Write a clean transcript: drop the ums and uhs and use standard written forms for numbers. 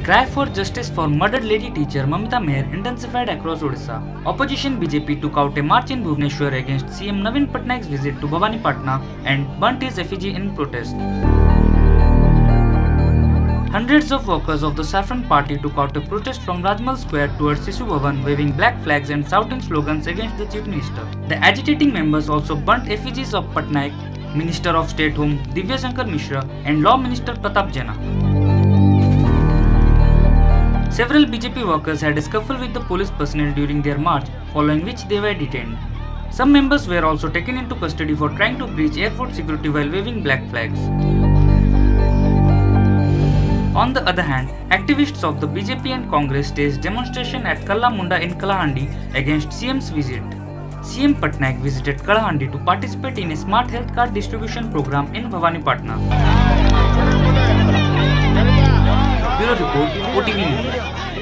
The cry for justice for murdered lady teacher Mamita Meher intensified across Odisha. Opposition BJP took out a march in Bhubaneswar against CM Naveen Patnaik's visit to Bhawanipatna and burnt his effigy in protest. Hundreds of workers of the Saffron Party took out a protest from Rajmarg Square towards Sishu Bhavan, waving black flags and shouting slogans against the Chief Minister. The agitating members also burnt effigies of Patnaik, Minister of State Home Divyashankar Mishra and Law Minister Pratap Jena. Several BJP workers had a scuffle with the police personnel during their march, following which they were detained. Some members were also taken into custody for trying to breach airport security while waving black flags. On the other hand, activists of the BJP and Congress staged demonstration at Kallamunda in Kalahandi against CM's visit. CM Patnaik visited Kalahandi to participate in a smart health card distribution program in Bhawanipatna. Bureau Report, OTV News.